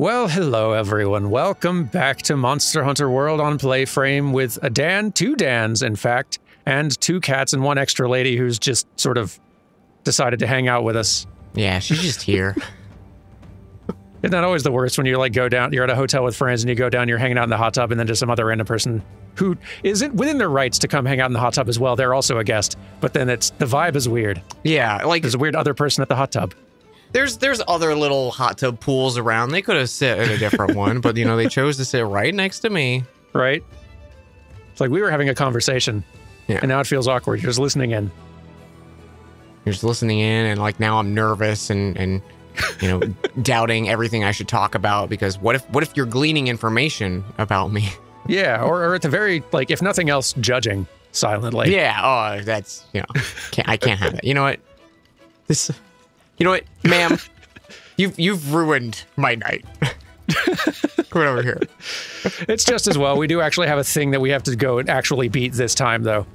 Well, hello everyone. Welcome back to Monster Hunter World on Playframe with a Dan, two Dans in fact, and two cats and one extra lady who's just sort of decided to hang out with us. Yeah, she's just here. Isn't that always the worst when you like go down, you're at a hotel with friends and you go down, you're hanging out in the hot tub and then just some other random person who isn't within their rights to come hang out in the hot tub as well. They're also a guest, but then it's, the vibe is weird. Yeah, like there's a weird other person at the hot tub. There's other little hot tub pools around. They could have sit at a different one, but you know, they chose to sit right next to me. Right. It's like we were having a conversation. Yeah. And now it feels awkward. You're just listening in. You're just listening in, and like now I'm nervous and you know, doubting everything I should talk about, because what if you're gleaning information about me? Yeah, or at the very, like, if nothing else, judging silently. Yeah, oh, that's, you know, I can't have it. You know what? You know what, ma'am? You've ruined my night. Come over here. It's just as well. We do actually have a thing that we have to go and actually beat this time, though.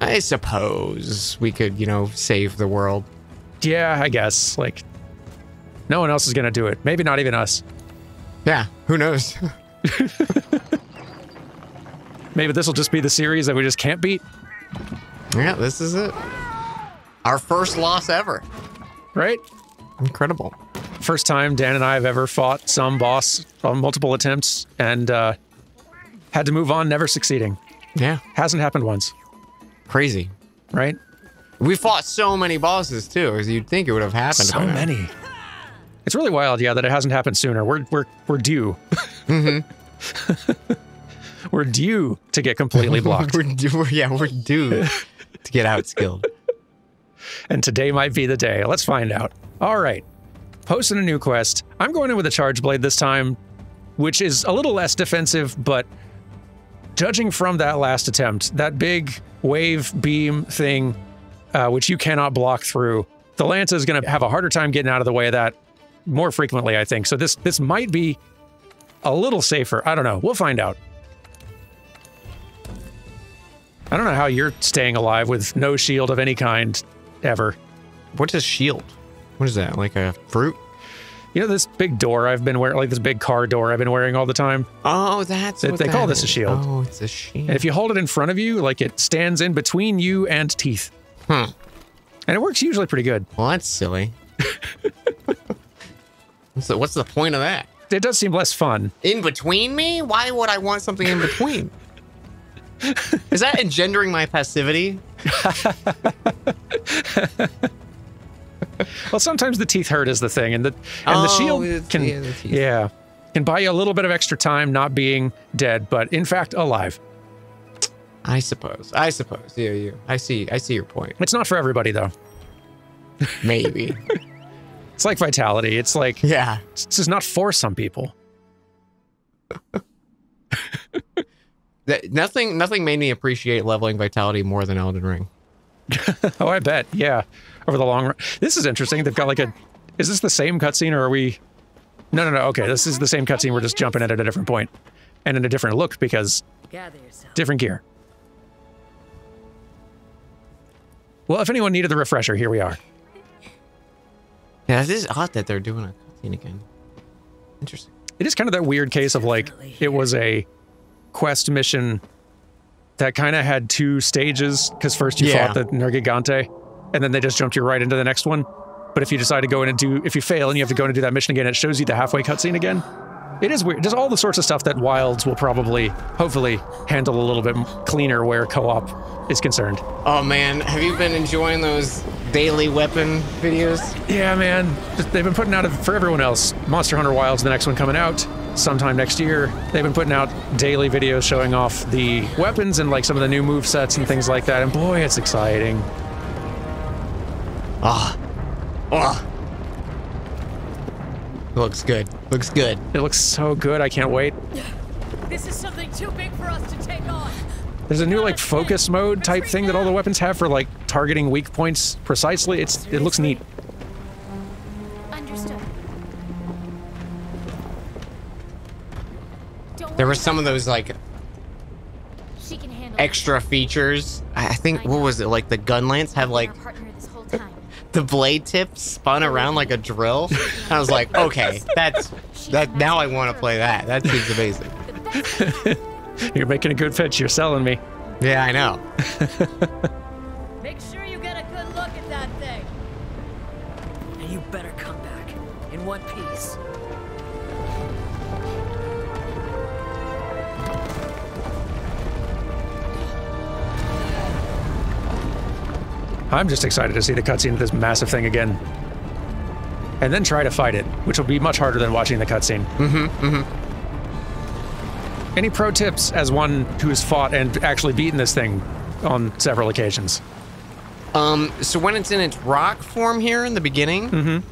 I suppose we could, you know, save the world. Yeah, I guess. Like, no one else is going to do it. Maybe not even us. Yeah, who knows? Maybe this will just be the series that we just can't beat. Yeah, this is it. Our first loss ever. Right? Incredible. First time Dan and I have ever fought some boss on multiple attempts and had to move on, never succeeding. Yeah. Hasn't happened once. Crazy. Right? We fought so many bosses too, as you'd think it would have happened. So many. It's really wild, yeah, that it hasn't happened sooner. We're due. Mm-hmm. We're due to get completely blocked. we're due to get outskilled. And today might be the day. Let's find out. All right. Posting a new quest. I'm going in with a charge blade this time, which is a little less defensive, but judging from that last attempt, that big wave beam thing, which you cannot block through, the Lance is going to have a harder time getting out of the way of that more frequently, I think. So this might be a little safer. I don't know. We'll find out. I don't know how you're staying alive with no shield of any kind. Ever. What is shield? What is that? Like a fruit? You know this big door I've been wearing, like this big car door I've been wearing all the time? Oh, that's what they call this a shield. Oh, it's a shield. And if you hold it in front of you, like it stands in between you and teeth. Huh. And it works usually pretty good. Well, that's silly. So what's the point of that? It does seem less fun. In between me? Why would I want something in between? Is that engendering my passivity? Well, sometimes the teeth hurt is the thing, and the shield can, yeah, can buy you a little bit of extra time not being dead, but in fact alive. I suppose. I suppose. Yeah, yeah. I see your point. It's not for everybody though. Maybe. It's like vitality. It's like, yeah, this is not for some people. Nothing made me appreciate leveling vitality more than Elden Ring. Oh, I bet. Yeah. Over the long run. This is interesting. They've got like a... Is this the same cutscene, or are we... No. Okay, this is the same cutscene. We're just jumping at a different point. And in a different look, because... different gear. Well, if anyone needed the refresher, here we are. Yeah, it is odd that they're doing a cutscene again. Interesting. It is kind of that weird case of like, it was a... quest mission that kind of had two stages, because first you fought the Nergigante, and then they just jumped you right into the next one. But if you decide to go in and do, if you fail and you have to go in and do that mission again, it shows you the halfway cutscene again. It is weird. There's all the sorts of stuff that Wilds will probably, hopefully, handle a little bit cleaner where co-op is concerned. Oh man, have you been enjoying those daily weapon videos? Yeah, man. They've been putting out, for everyone else, Monster Hunter Wilds, the next one coming out sometime next year. They've been putting out daily videos showing off the weapons and like some of the new move sets and things like that. And boy, it's exciting. Looks good. Looks good. It looks so good. I can't wait. This is something too big for us to take on. There's a new like focus mode type thing that all the weapons have for like targeting weak points precisely. It looks neat. There were some of those like extra features. I think, what was it? Like the gun lance had like the blade tip spun around like a drill. I was like, okay, that's that now I want to play that. That seems amazing. You're making a good pitch. You're selling me. Yeah, I know. Make sure you get a good look at that thing. And you better come back in one piece. I'm just excited to see the cutscene of this massive thing again. And then try to fight it, which will be much harder than watching the cutscene. Mm-hmm, mm-hmm. Any pro tips as one who's fought and actually beaten this thing on several occasions? So when it's in its rock form here in the beginning, mm-hmm.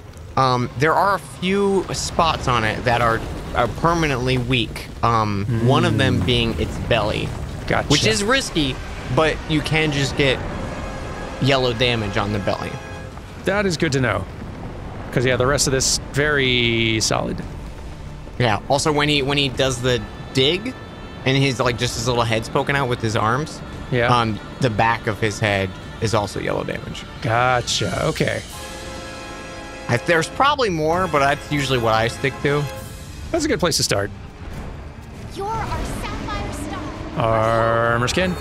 There are a few spots on it that are permanently weak. One of them being its belly, gotcha. Which is risky, but you can just get yellow damage on the belly. That is good to know, because yeah, the rest of this very solid. Yeah. Also, when he does the dig, and he's like just his little head's poking out with his arms. Yeah. The back of his head is also yellow damage. Gotcha. Okay. There's probably more, but that's usually what I stick to. That's a good place to start. You're our sapphire star. Armor skin.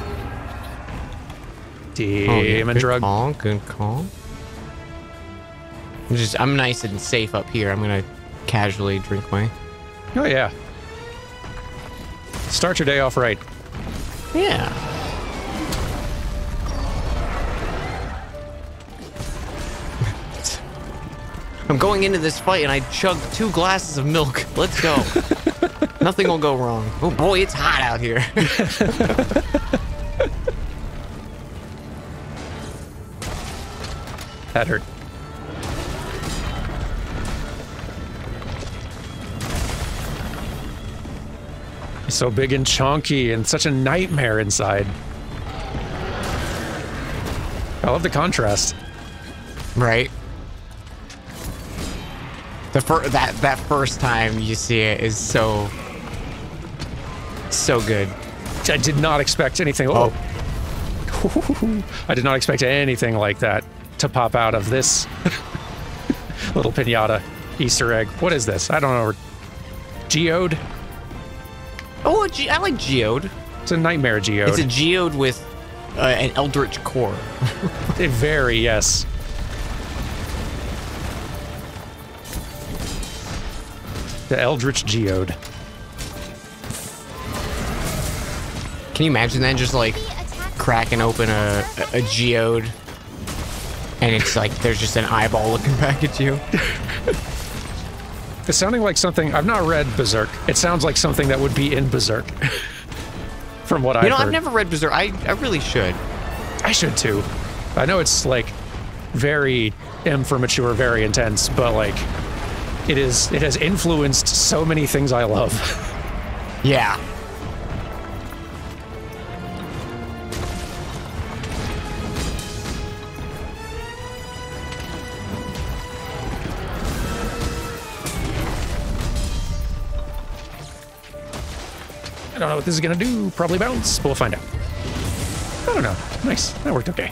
Demon drug. Call, good call. I'm nice and safe up here. I'm gonna casually drink my. Oh yeah. Start your day off right. Yeah. I'm going into this fight and I chugged 2 glasses of milk. Let's go. Nothing will go wrong. Oh boy, it's hot out here. That hurt. He's so big and chonky and such a nightmare inside. I love the contrast. Right. That first time you see it is so good. I did not expect anything. Oh. I did not expect anything like that to pop out of this little pinata Easter egg. What is this? I don't know. Geode? Oh, I like geode. It's a nightmare geode. It's a geode with an eldritch core. Very, yes. The eldritch geode. Can you imagine that? Just like cracking open a geode. And it's like, there's just an eyeball looking back at you. It's sounding like something, I've not read Berserk. It sounds like something that would be in Berserk. From what I've heard. You know, I've never read Berserk. I really should. I should too. I know it's like very M for mature, very intense, but like it has influenced so many things I love. Yeah. I don't know what this is gonna do. Probably bounce. But we'll find out. I don't know. Nice. That worked okay.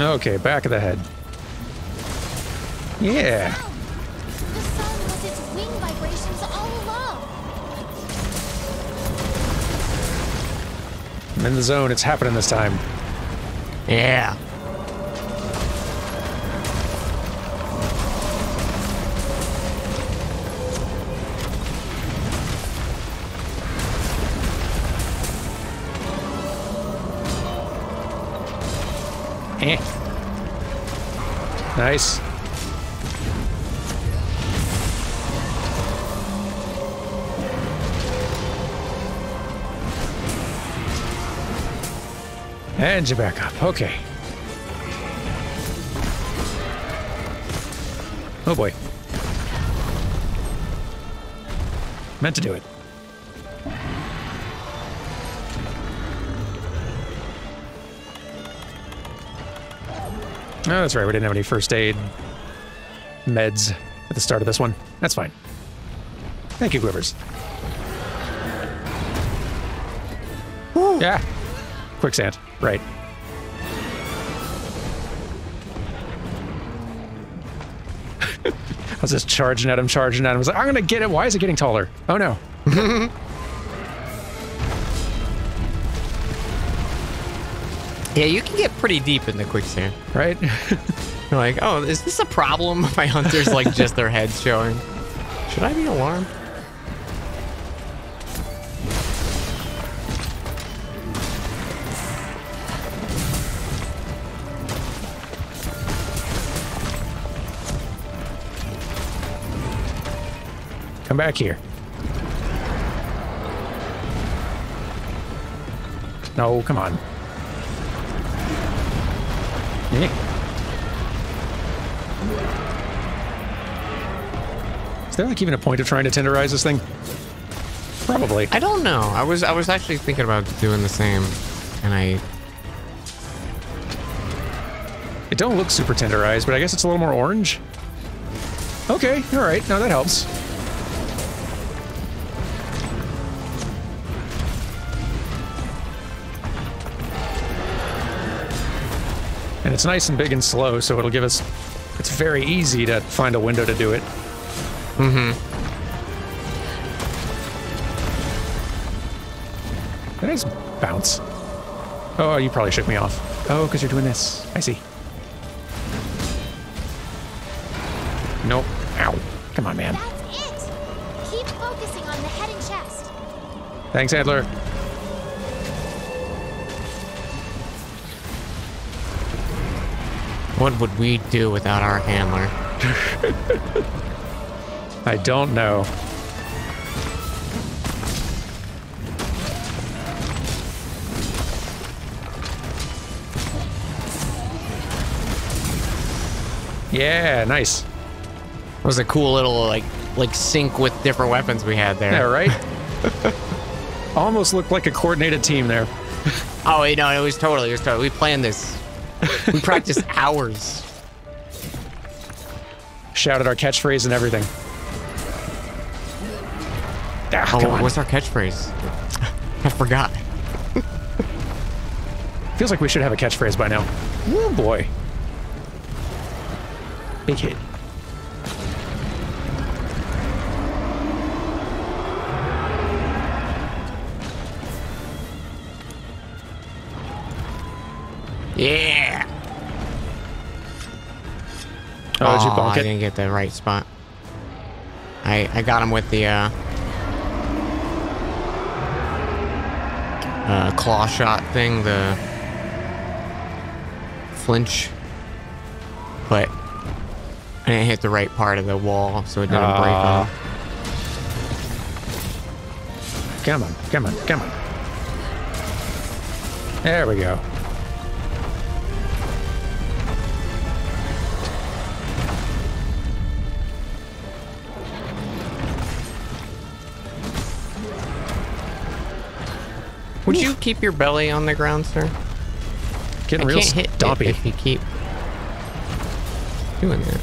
Okay, back of the head. Yeah. The sun was its wing vibrations all along. I'm in the zone. It's happening this time. Yeah. Nice. And you back up. Okay. Oh boy. Meant to do it. Oh, that's right. We didn't have any first aid meds at the start of this one. That's fine. Thank you, Quivers. Woo. Yeah. Quicksand. Right. was just charging at him. I was like, I'm gonna get it. Why is it getting taller? Oh no. Yeah, you can get pretty deep in the quicksand. Right? You're like, oh, is this a problem? My hunter's like just their heads showing. Should I be alarmed? Come back here. No, come on. Is there like even a point of trying to tenderize this thing? Probably. I don't know. I was actually thinking about doing the same, and it don't look super tenderized, but I guess it's a little more orange. Okay, all right. Now that helps. And it's nice and big and slow, so it'll give us... It's very easy to find a window to do it. Mm-hmm. Nice bounce. Oh, you probably shook me off. Oh, because you're doing this. I see. Nope. Ow. Come on, man. That's it. Keep focusing on the head and chest. Thanks, Adler. What would we do without our handler? I don't know. Yeah, nice. It was a cool little like sync with different weapons we had there. Yeah, right? Almost looked like a coordinated team there. Oh, you know, it was totally. We planned this. We practiced hours. Shouted our catchphrase and everything. Ah, oh, what's our catchphrase? I forgot. Feels like we should have a catchphrase by now. Oh boy. Big hit. Yeah. Oh, did you bonk it? I didn't get the right spot. I got him with the claw shot thing, the flinch, but I didn't hit the right part of the wall, so it didn't break off. Come on, come on, come on. There we go. Would you keep your belly on the ground, sir? Getting real stompy if you keep doing that.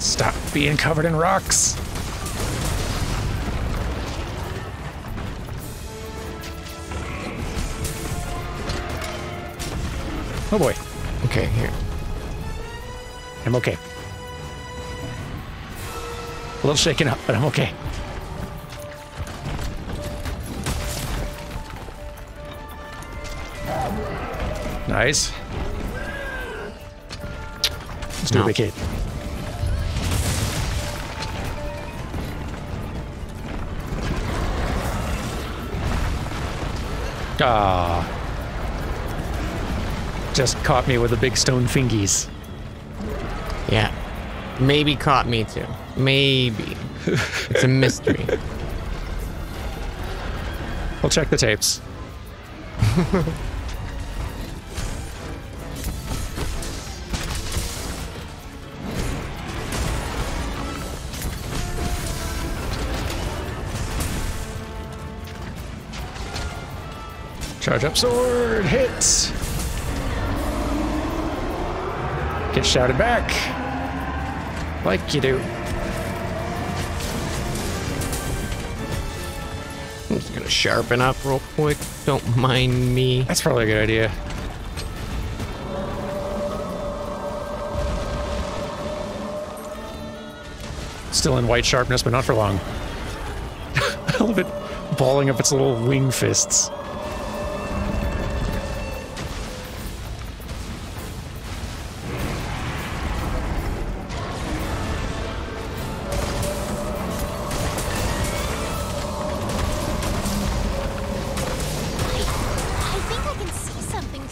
Stop being covered in rocks. Oh boy. Okay, here. I'm okay. A little shaken up, but I'm okay. Nice. Let's do a big hit. Ah. Just caught me with the big stone fingies. Yeah. Maybe caught me too. Maybe. It's a mystery. We'll check the tapes. Charge up sword. Hits. Get shouted back. Like you do. I'm just gonna sharpen up real quick. Don't mind me. That's probably a good idea. Still in white sharpness, but not for long. I love it balling up its little wing fists.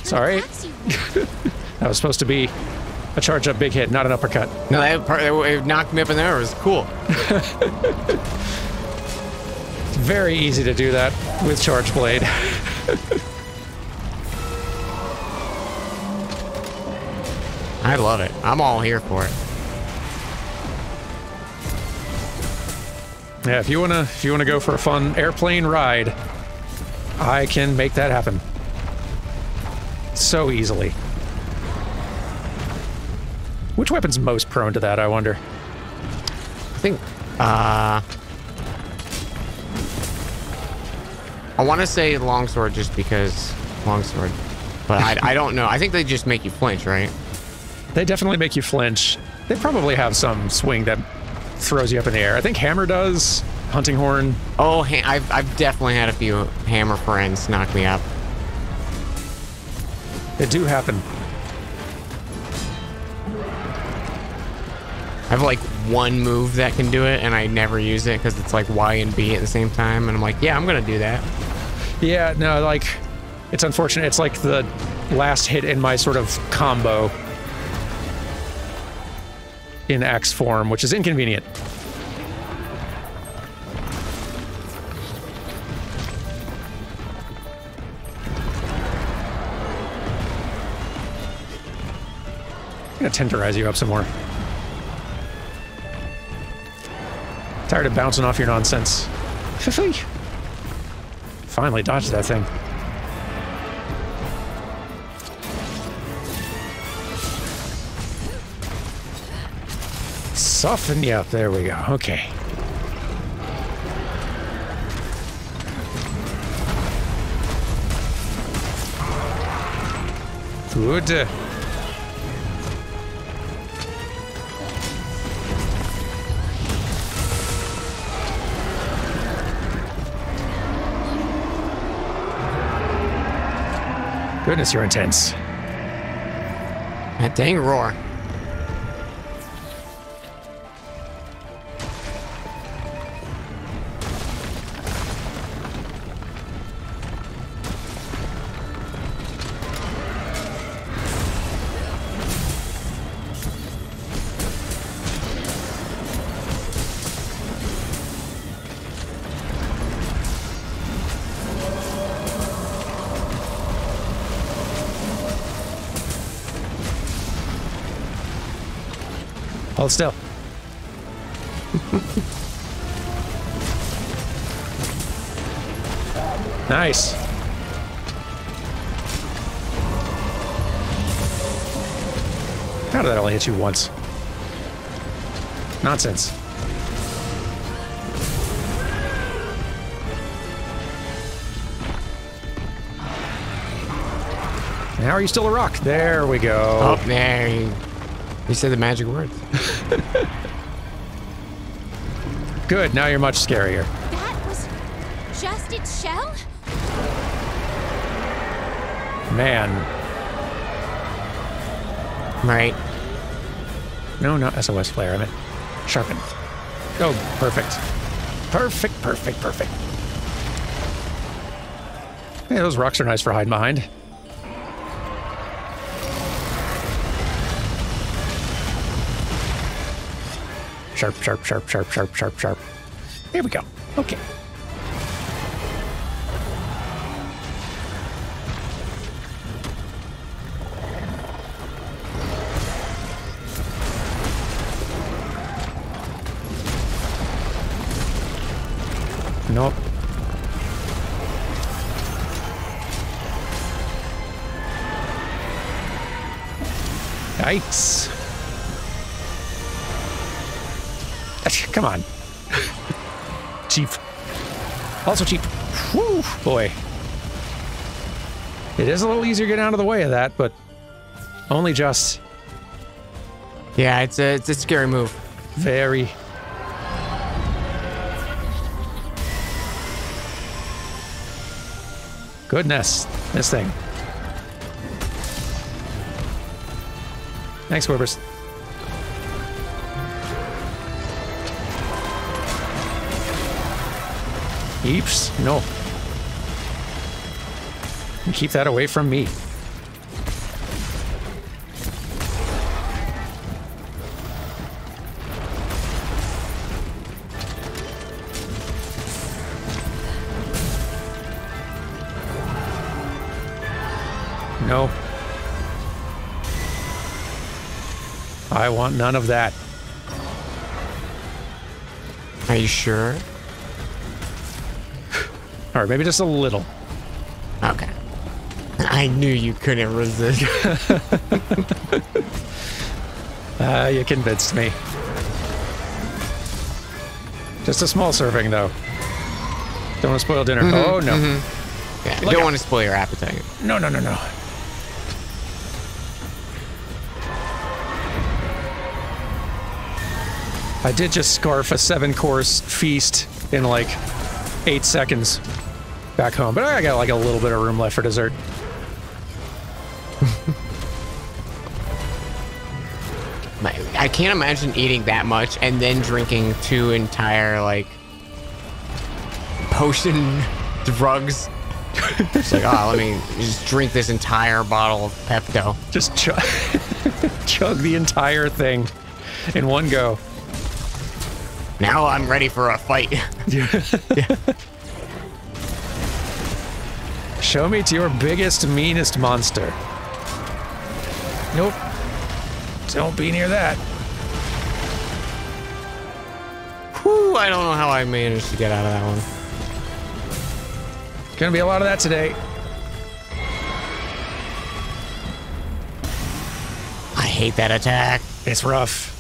Sorry. That was supposed to be a charge up big hit, not an uppercut. No, that part, it knocked me up in there. It was cool. It's very easy to do that with Charge Blade. I love it. I'm all here for it. Yeah, if you wanna go for a fun airplane ride, I can make that happen. So easily. Which weapon's most prone to that, I wonder? I think, I want to say longsword just because longsword, but I don't know. I think they just make you flinch, right? They definitely make you flinch. They probably have some swing that throws you up in the air. I think hammer does, hunting horn. Oh, I've definitely had a few hammer friends knock me up. They do happen. I have like one move that can do it and I never use it because it's like Y and B at the same time and I'm like, yeah, I'm gonna do that. Yeah, no, like, it's unfortunate. It's like the last hit in my sort of combo in axe form, which is inconvenient. I'm gonna tenderize you up some more. Tired of bouncing off your nonsense. Finally dodged that thing. Soften you up. There we go. Okay. Good. Goodness, you're intense. That dang roar. Hold still. Nice. How did that only hit you once? Nonsense. And how are you still a rock? There we go. Oh, there you... You said the magic word. Good, now you're much scarier. That was just its shell? Man. Right. No, not SOS flare, I meant sharpen. Oh, perfect. Perfect. Yeah, those rocks are nice for hiding behind. Sharp. There we go. Okay. Nope. Yikes. Come on. Cheap. Also cheap. Whew, boy. It is a little easier getting out of the way of that, but only just. Yeah, it's a scary move. Very. Goodness, this thing. Thanks, Whippers. Eeps, no. And keep that away from me. No. I want none of that. Are you sure? All right, maybe just a little. Okay. I knew you couldn't resist. You convinced me. Just a small serving, though. Don't want to spoil dinner. Mm-hmm, oh, no. Mm-hmm. Yeah, don't want to spoil your appetite. No, no, no, no. I did just scarf a 7-course feast in, like, 8 seconds. Back home, but I got like a little bit of room left for dessert. I can't imagine eating that much and then drinking 2 entire like potion drugs. It's like, oh, let me just drink this entire bottle of Pepto. Just chug the entire thing in one go. Now I'm ready for a fight. Yeah. Show me to your biggest, meanest monster. Nope. Don't be near that. Whew, I don't know how I managed to get out of that one. Gonna be a lot of that today. I hate that attack. It's rough.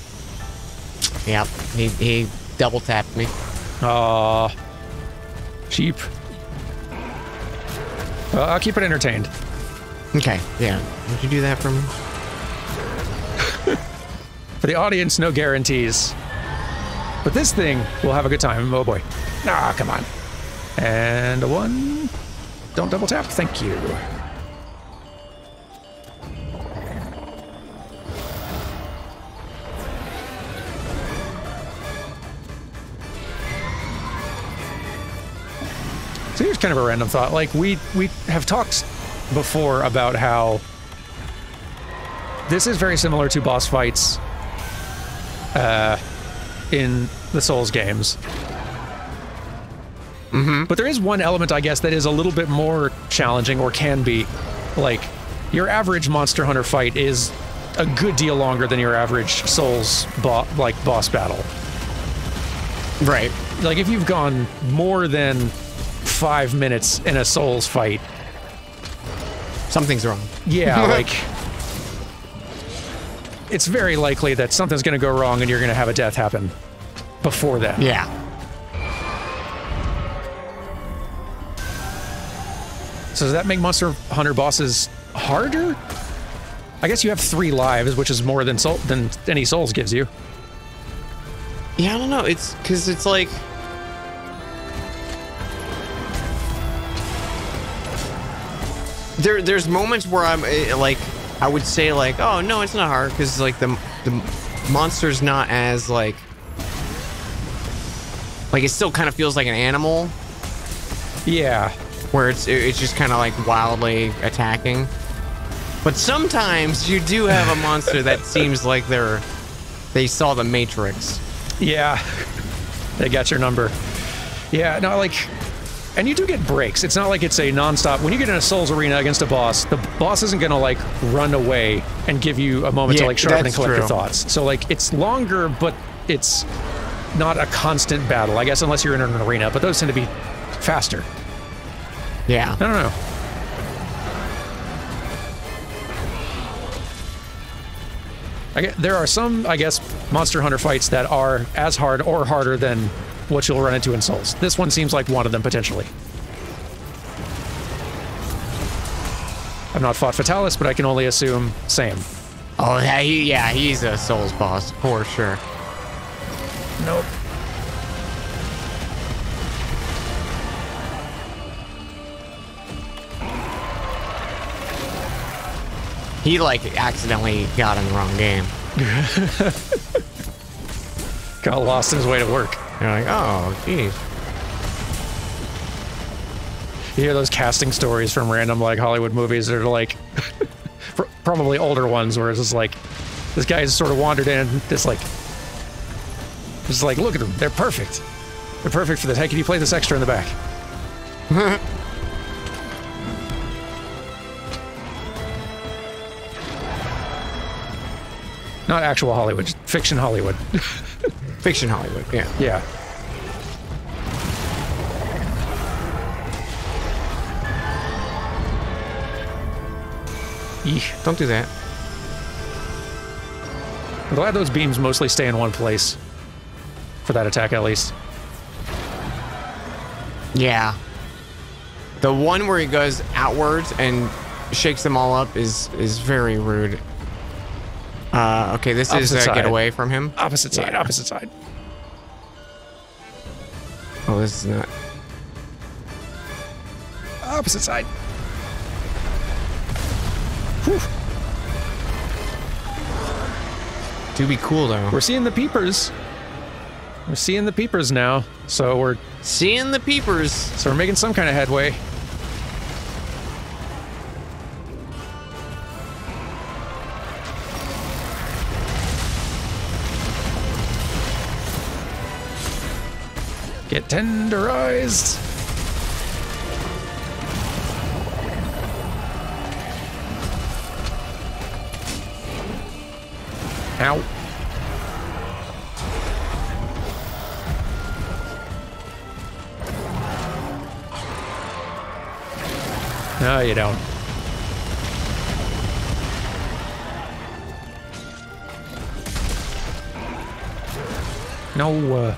Yep, he double tapped me. Aw. Cheap. I'll keep it entertained. Okay, yeah. Would you do that for me? For the audience, no guarantees. But this thing will have a good time. Oh, boy. Ah, come on. And a 1. Don't double tap. Thank you. So here's kind of a random thought. Like, we have talked before about how this is very similar to boss fights in the Souls games. Mm-hmm. But there is one element, I guess, that is a little bit more challenging, or can be. Like, your average Monster Hunter fight is a good deal longer than your average Souls boss battle. Right. Like, if you've gone more than 5 minutes in a Souls fight, something's wrong. Yeah, like, it's very likely that something's gonna go wrong and you're gonna have a death happen before that. Yeah. So does that make Monster Hunter bosses harder? I guess you have 3 lives, which is more than any Souls gives you. Yeah, I don't know. It's because it's like, There's moments where I'm like, I would say like, oh no, it's not hard because like the monster's not as like it still kind of feels like an animal. Yeah, where it's just kind of like wildly attacking. But sometimes you do have a monster that seems like they saw the Matrix. Yeah, they got your number. Yeah, no, like. And you do get breaks. It's not like it's a non-stop. When you get in a Souls arena against a boss, the boss isn't going to, like, run away and give you a moment to, like, sharpen and collect your thoughts. So, like, it's longer, but it's not a constant battle, I guess, unless you're in an arena. But those tend to be faster. Yeah. I don't know. There are some, I guess, Monster Hunter fights that are as hard or harder than what you'll run into in Souls. This one seems like one of them, potentially. I've not fought Fatalis, but I can only assume same. Oh, yeah, he's a Souls boss, for sure. Nope. He, like, accidentally got in the wrong game. Got lost in his way to work. You're like, oh, geez. You hear those casting stories from random, like, Hollywood movies that are, like, probably older ones, where it's just like, this guy has sort of wandered in, just like, look at them, they're perfect. They're perfect for this. Hey, can you play this extra in the back? Not actual Hollywood, just fiction Hollywood. Fiction Hollywood, yeah. Yeah. Eesh, don't do that. I'm glad those beams mostly stay in one place. For that attack, at least. Yeah. The one where he goes outwards and shakes them all up is very rude. Okay, this opposite is a get away from him. Opposite side, yeah. Opposite side. Oh, this is not... Opposite side. Whew. Do be cool, though. We're seeing the peepers. We're seeing the peepers now, so we're... Seeing the peepers! So we're making some kind of headway. Get tenderized. Ow. No, you don't. No,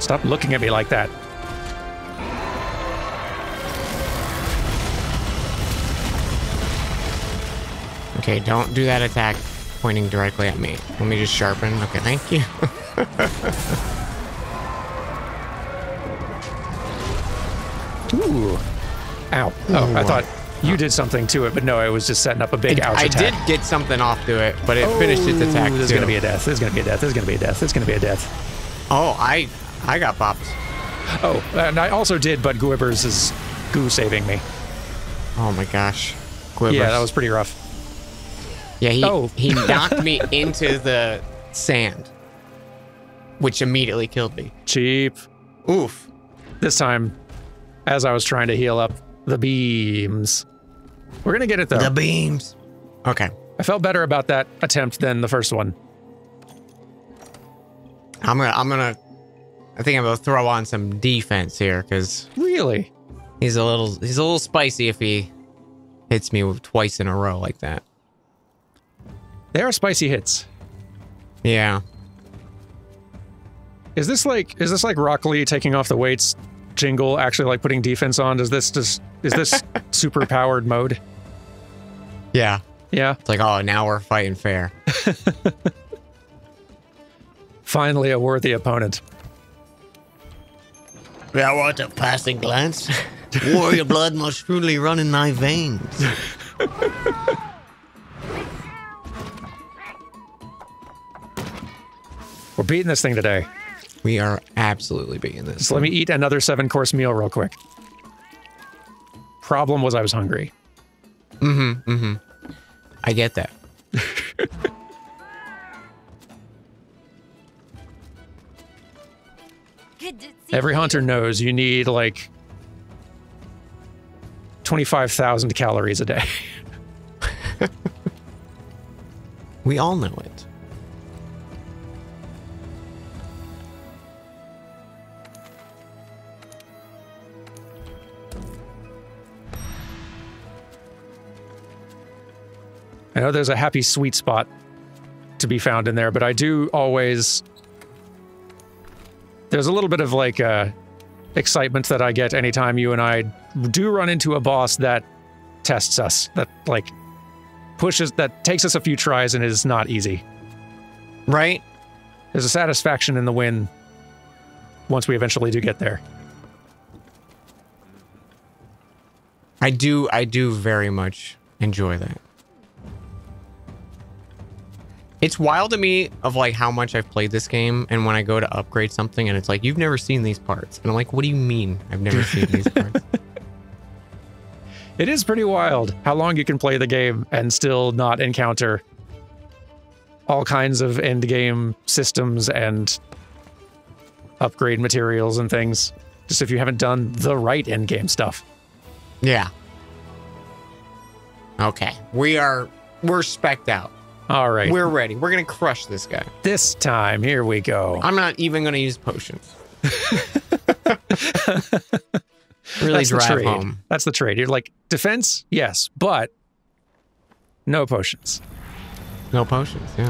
stop looking at me like that. Okay, don't do that attack pointing directly at me. Let me just sharpen. Okay, thank you. Ooh. Ow. Oh, I thought you did something to it, but no, I was just setting up a big ouch attack. I did get something off to it, but it finished its attack. There's going to be a death. There's going to be a death. There's going to be a death. There's going to be a death. Oh, I got popped. Oh, and I also did, but Gwibber's is goo saving me. Oh my gosh. Gwibber's. Yeah, that was pretty rough. Yeah, he knocked me into the sand, which immediately killed me. Cheap. Oof. This time, as I was trying to heal up the beams. We're going to get it, though. The beams. Okay. I felt better about that attempt than the first one. I think I'm gonna throw on some defense here, because really, he's a little spicy if he hits me twice in a row like that. They are spicy hits. Yeah. Is this like Rock Lee taking off the weights jingle, actually like putting defense on? Is this super powered mode? Yeah. Yeah. It's like, oh, now we're fighting fair. Finally, a worthy opponent. I want a passing glance. Warrior blood must truly run in my veins. We're beating this thing today. We are absolutely beating this. So let me eat another 7-course meal real quick. Problem was I was hungry. Mm-hmm, mm-hmm. I get that. Every hunter knows you need, like, 25,000 calories a day. We all know it. I know there's a happy sweet spot to be found in there, but I do always... There's a little bit of, like, excitement that I get anytime you and I do run into a boss that tests us, that, like, pushes, that takes us a few tries and is not easy. Right? There's a satisfaction in the win once we eventually do get there. I do very much enjoy that. It's wild to me of like how much I've played this game, and when I go to upgrade something and it's like, you've never seen these parts. And I'm like, what do you mean I've never seen these parts? It is pretty wild how long you can play the game and still not encounter all kinds of end game systems and upgrade materials and things, just if you haven't done the right end game stuff. Yeah. Okay. We're spec'd out. All right. We're ready. We're going to crush this guy. This time, here we go. I'm not even going to use potions. Really drive home. That's the trade. You're like, defense? Yes, but no potions. No potions, yeah.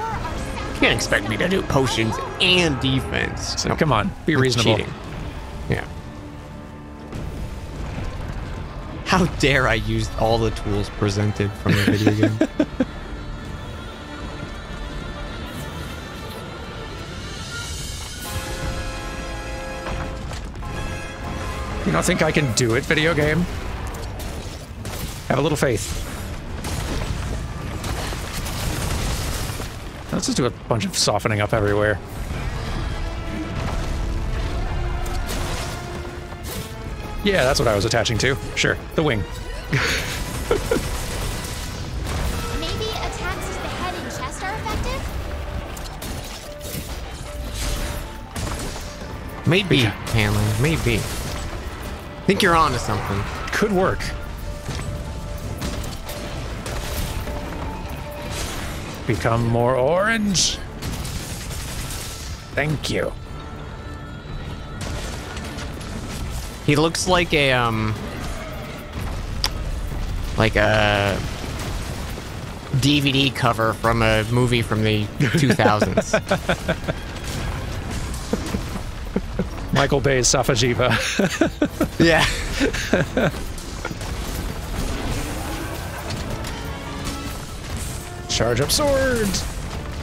You can't expect me to do potions and defense. So come on, be reasonable. Cheating. Yeah. How dare I use all the tools presented from the video game? You don't think I can do it, video game? Have a little faith. Let's just do a bunch of softening up everywhere. Yeah, that's what I was attaching to. Sure, the wing. Maybe attacks to the head and chest are effective? Maybe, Hanlon, maybe. I think you're onto something. Could work. Become more orange. Thank you. He looks like a, DVD cover from a movie from the 2000s. Michael Bay's Safajiva. Yeah. Charge up sword.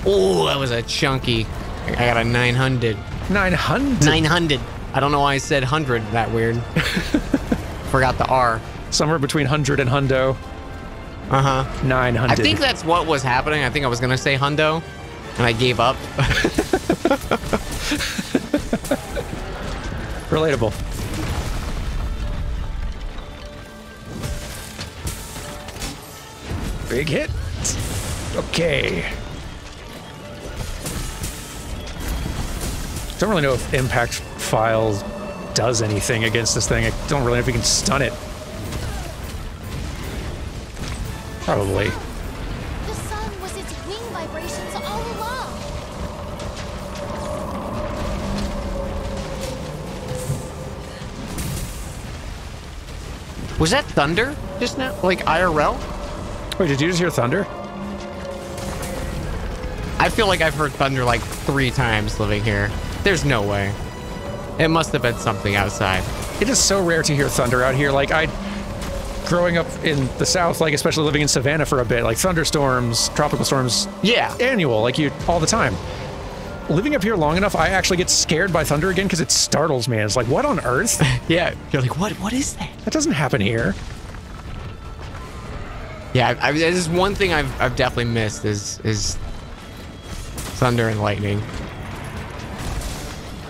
Oh, that was a chunky. I got a 900. 900? 900. I don't know why I said 100 that weird. Forgot the R. Somewhere between 100 and hundo. Uh-huh. 900. I think that's what was happening. I think I was going to say hundo, and I gave up. Relatable. Big hit. Okay. Don't really know if impact file does anything against this thing. I don't really know if we can stun it. Probably. The sun was its wing vibrations all along. Was that thunder just now? Like IRL? Wait, did you just hear thunder? I feel like I've heard thunder like 3 times living here. There's no way. It must have been something outside. It is so rare to hear thunder out here. Like, growing up in the South, like, especially living in Savannah for a bit, like, thunderstorms, tropical storms. Yeah. Annual, like, all the time. Living up here long enough, I actually get scared by thunder again because it startles me. It's like, what on earth? Yeah. You're like, what is that? That doesn't happen here. Yeah, this is one thing I've definitely missed is thunder and lightning.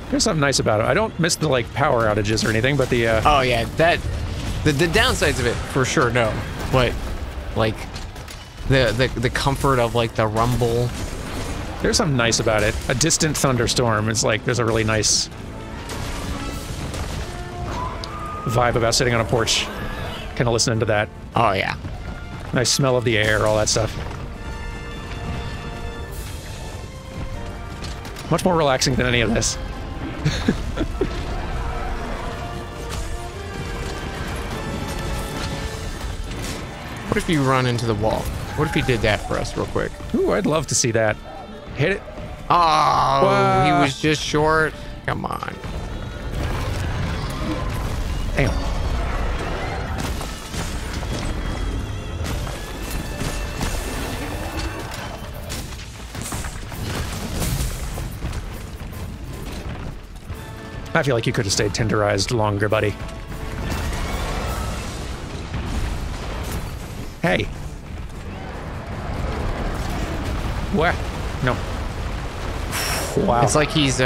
There's something nice about it. I don't miss the, like, power outages or anything, but the, Oh, yeah, the downsides of it, for sure, no. But, like, the comfort of, like, the rumble. There's something nice about it. A distant thunderstorm is, like, there's a really nice vibe about sitting on a porch. Kind of listening to that. Oh, yeah. Nice smell of the air, all that stuff. Much more relaxing than any of this. What if you run into the wall? What if he did that for us real quick? Ooh, I'd love to see that. Hit it. Oh, whoa. He was just short. Come on. Damn. I feel like you could have stayed tenderized longer, buddy. Hey. Where? No. Wow. It's like he's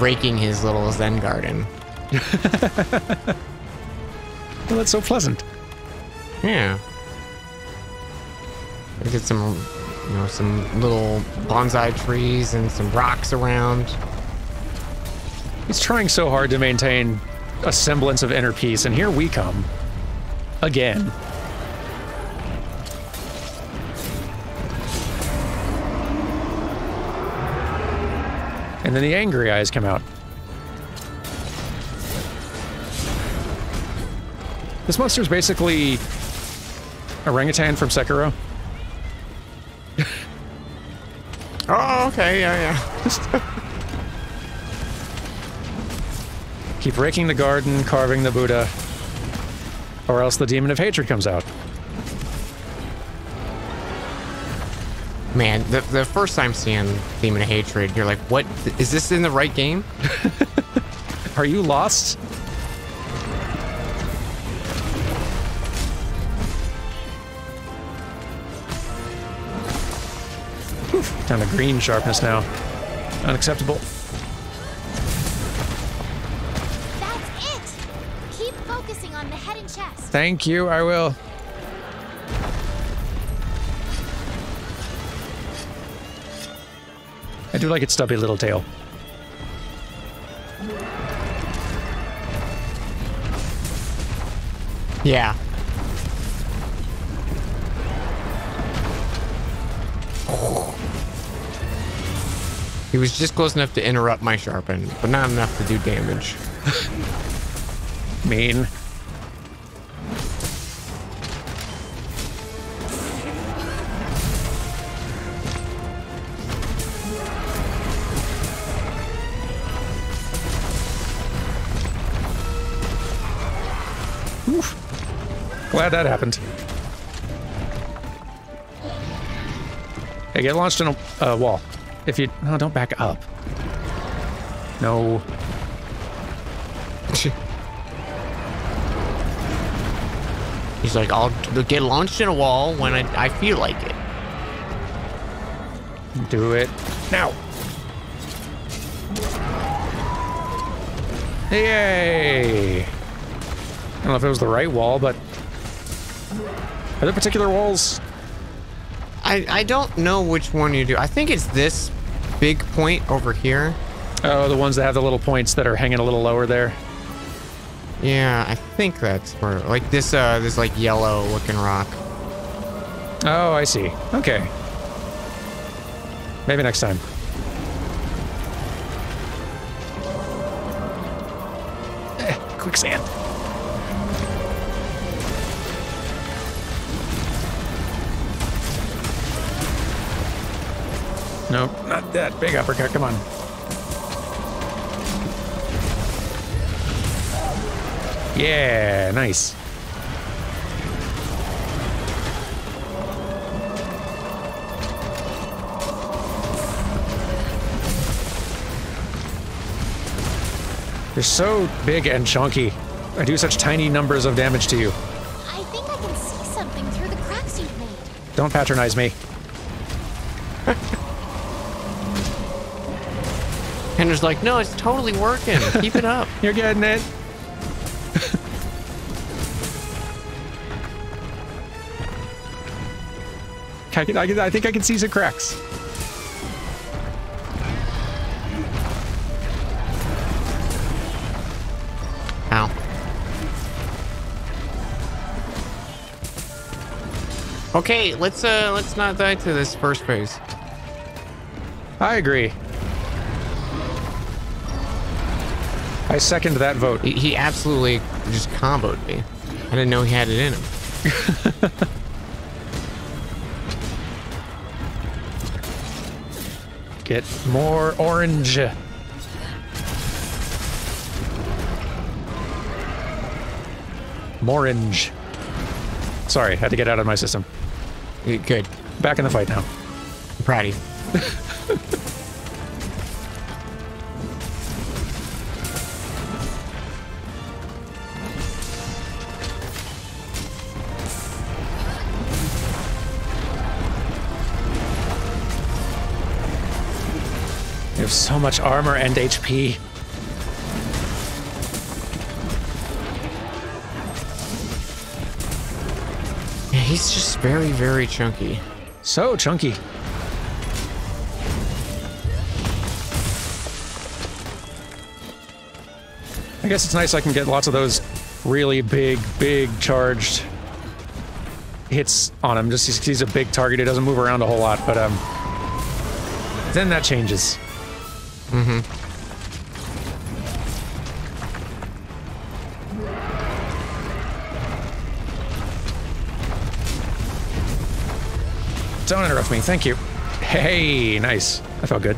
raking his little Zen garden. Well, that's so pleasant. Yeah. Look at some, you know, some little bonsai trees and some rocks around. He's trying so hard to maintain a semblance of inner peace, and here we come. Again. And then the angry eyes come out. This monster's basically orangutan from Sekiro. Oh, okay, yeah. Keep raking the garden, carving the Buddha, or else the demon of hatred comes out. Man, the first time seeing Demon of Hatred, you're like, what? Is this in the right game? Are you lost? Oof, down to green sharpness now. Unacceptable. That's it! Keep focusing on the head and chest. Thank you, I will. I do like its stubby little tail. Yeah. Oh. He was just close enough to interrupt my sharpen, but not enough to do damage. Mean. Glad that happened. Hey, get launched in a wall. If you... No, don't back up. No. He's like, I'll get launched in a wall when I feel like it. Do it now. Yay! I don't know if it was the right wall, but... Are there particular walls? I don't know which one you do. I think it's this big point over here. Oh, the ones that have the little points that are hanging a little lower there. Yeah, I think that's where, like this this like yellow looking rock. Oh, I see. Okay. Maybe next time. Quicksand. Nope, not that big uppercut, come on. Yeah, nice. You're so big and chunky. I do such tiny numbers of damage to you. I think I can see something through the cracks you've made. Don't patronize me. Hender's like, no, it's totally working. Keep it up. You're getting it. I think I can see some cracks. Ow. Okay, let's not die to this first phase. I agree. I second that vote. He absolutely just comboed me. I didn't know he had it in him. Get more orange. Morange. Sorry, had to get out of my system. Good. Back in the fight now. I'm proud of you. You have so much armor and HP. He's just very, very chunky. So chunky. I guess it's nice I can get lots of those really big, charged hits on him. Just he's a big target. He doesn't move around a whole lot, but then that changes. Mm-hmm. Don't interrupt me, thank you. Hey, nice. I felt good.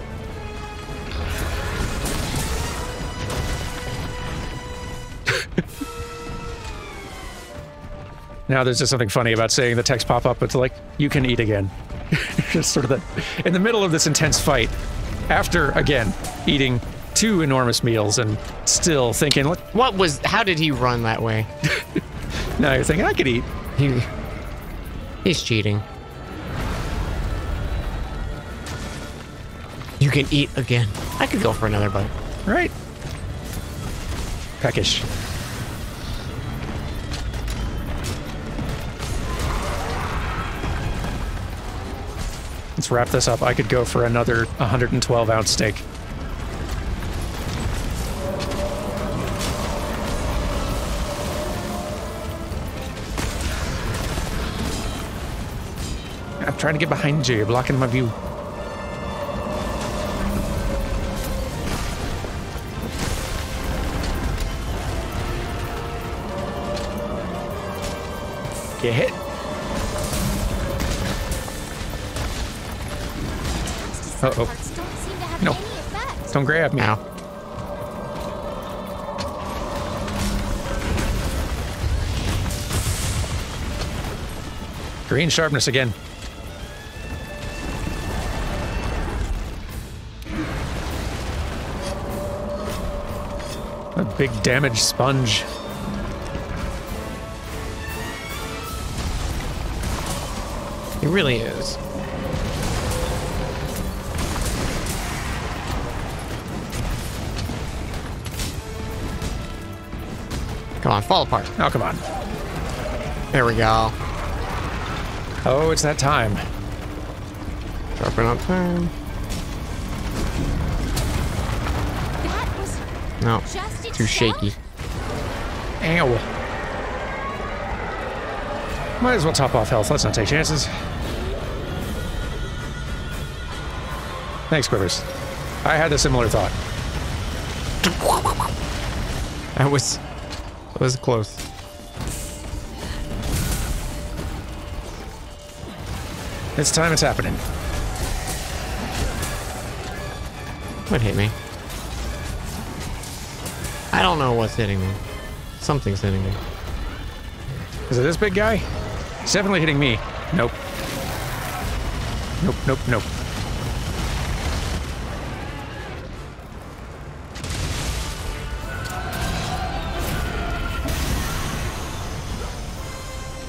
Now there's just something funny about seeing the text pop up. It's like, you can eat again. Just sort of that. In the middle of this intense fight, after, again, eating two enormous meals and still thinking, what was, how did he run that way? Now you're thinking, I could eat. He's cheating. You can eat again. I could go for another bite. Right. Peckish. Let's wrap this up. I could go for another 112-ounce steak. I'm trying to get behind you. You're blocking my view. Get hit. Uh-oh. No. Don't grab me. Ow. Green sharpness again. A big damage sponge. It really is. Come on, fall apart. Oh, come on. There we go. Oh, it's that time. Dropping on time. That was no, too shaky. Ow. Might as well top off health. Let's not take chances. Thanks, Quivers. I had a similar thought. That was close. This time it's happening. What hit me? I don't know what's hitting me. Something's hitting me. Is it this big guy? He's definitely hitting me. Nope. Nope, nope, nope.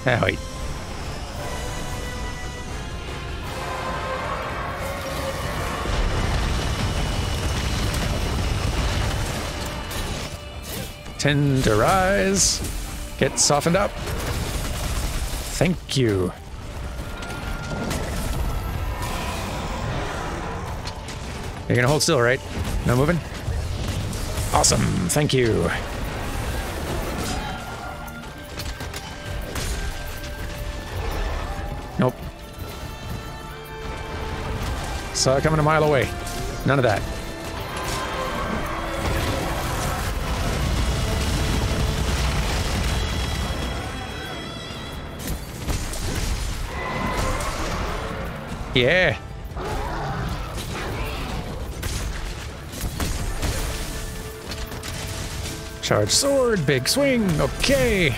Ah, wait. Tenderize. Get softened up. Thank you. You're gonna hold still, right? No moving? Awesome, thank you. Nope. Saw it coming a mile away. None of that. Yeah. Charge sword, big swing, okay.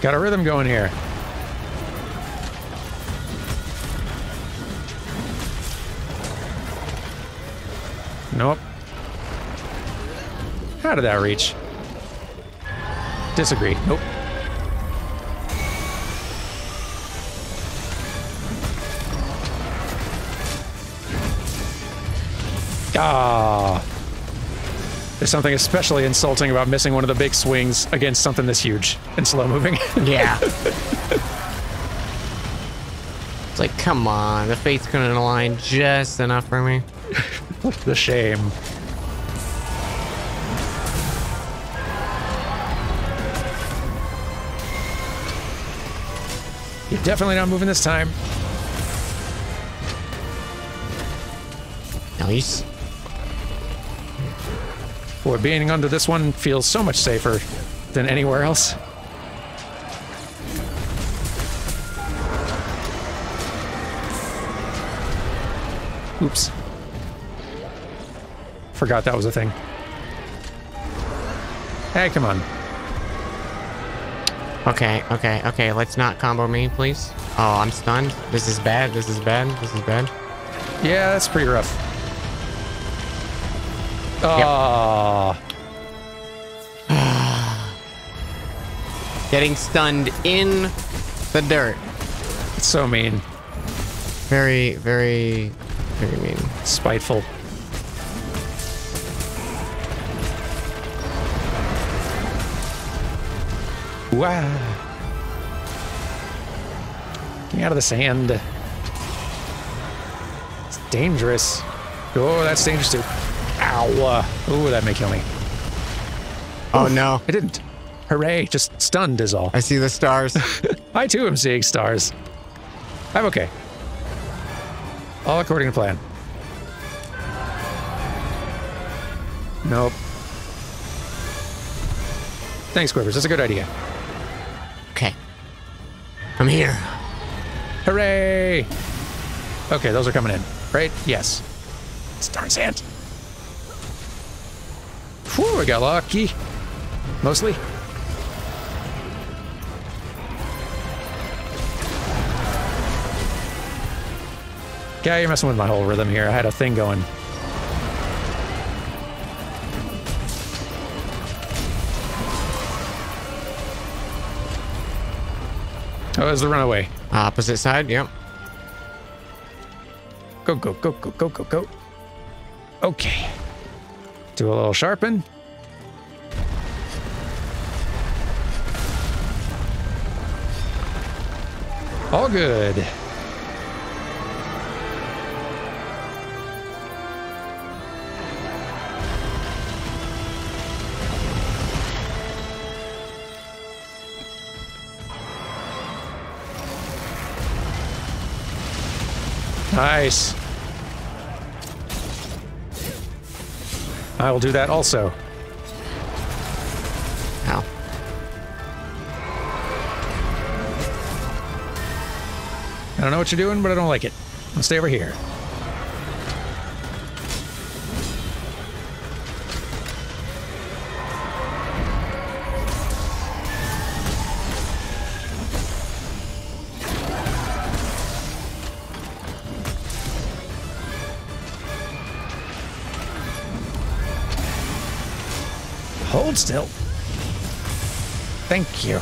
Got a rhythm going here. Nope. How did that reach? Disagree. Nope. Ah. There's something especially insulting about missing one of the big swings against something this huge and slow moving. Yeah. It's like, come on, the fate's gonna align just enough for me. The shame. You're definitely not moving this time. Nice. Boy, being under this one feels so much safer than anywhere else. Oops. Forgot that was a thing. Hey, come on. Okay, okay, okay. Let's not combo me, please. Oh, I'm stunned. This is bad. This is bad. This is bad. Yeah, that's pretty rough. Oh. Yep. Getting stunned in the dirt. It's so mean. Very, very, very mean. Spiteful. Wow. Get out of the sand. It's dangerous. Oh, that's dangerous too. Ow. Oh, that may kill me. Oh, no. It didn't. Hooray. Just stunned is all. I see the stars. I too am seeing stars. I'm okay. All according to plan. Nope. Thanks, Quivers. That's a good idea. I'm here. Hooray! Okay, those are coming in, right? Yes. It's darn sand. Whew, we got lucky. Mostly. Yeah, you're messing with my whole rhythm here. I had a thing going. Oh, there's the runaway. Opposite side, yep. Go, go, go, go, go, go, go. Okay. Do a little sharpen. All good. Nice. I will do that also. Ow. I don't know what you're doing, but I don't like it. I'll stay over here. Hold still. Thank you.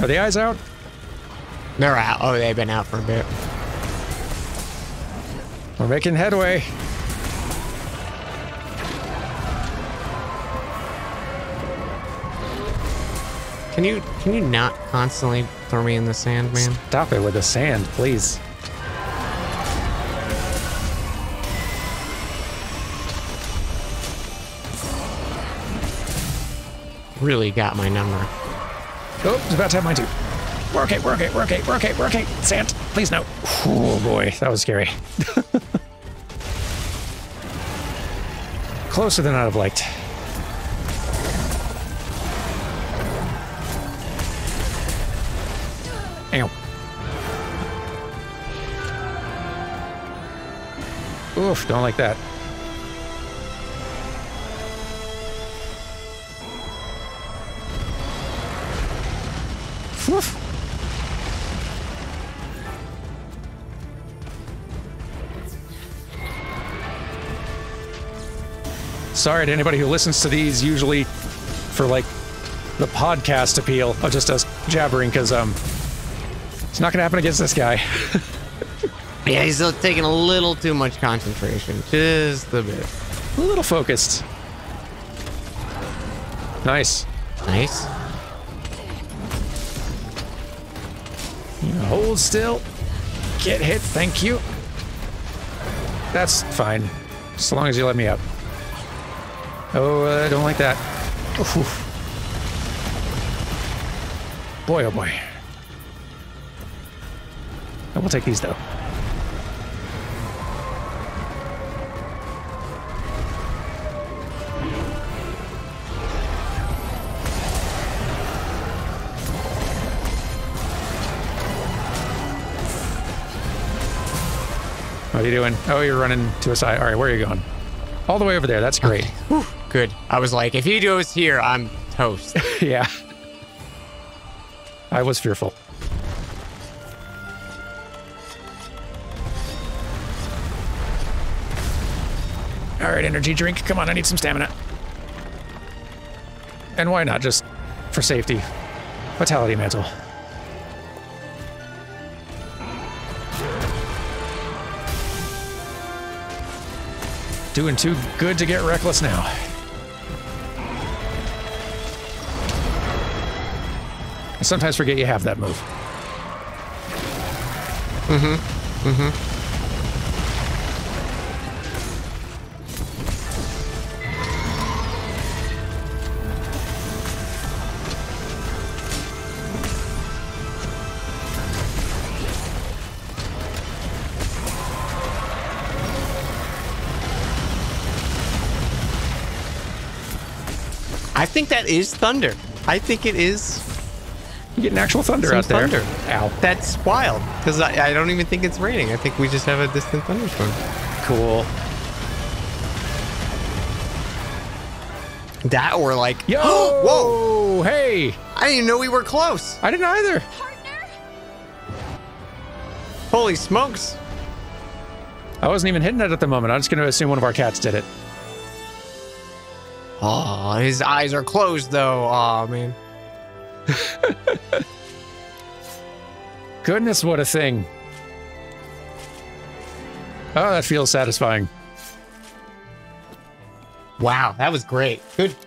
Are the eyes out? They're out. Oh, they've been out for a bit. We're making headway. Can you not constantly throw me in the sand, man? Stop it with the sand, please. Really got my number. Oh, it's about to have mine too. Work it, work it, work it, work it, work it. Sand, please no. Oh boy, that was scary. Closer than I'd have liked. Ow. Oof, don't like that. Woof. Sorry to anybody who listens to these usually for like the podcast appeal of just us jabbering, because it's not gonna happen against this guy. Yeah, he's still taking a little too much concentration, just a bit. A little focused. Nice. Nice. Hold still. Get hit, thank you. That's fine, as long as you let me up. Oh, I don't like that. Oof. Boy, oh boy. I will take these though. What are you doing? Oh, you're running to a side. All right, where are you going? All the way over there. That's great. Okay. Good. I was like, if he goes here, I'm toast. Yeah. I was fearful. All right, energy drink. Come on, I need some stamina. And why not? Just for safety. Fatality mantle. Doing too good to get reckless now. I sometimes forget you have that move. Mm-hmm. I think that is thunder. I think it is. You get an actual thunder out there. Thunder. Ow. That's wild, because I don't even think it's raining. I think we just have a distant thunderstorm. Cool. That we're like, yo, whoa, hey. I didn't even know we were close. I didn't either. Partner? Holy smokes. I wasn't even hitting it at the moment. I'm just going to assume one of our cats did it. Oh, his eyes are closed, though. Oh, man. Goodness, what a thing. Oh, that feels satisfying. Wow, that was great.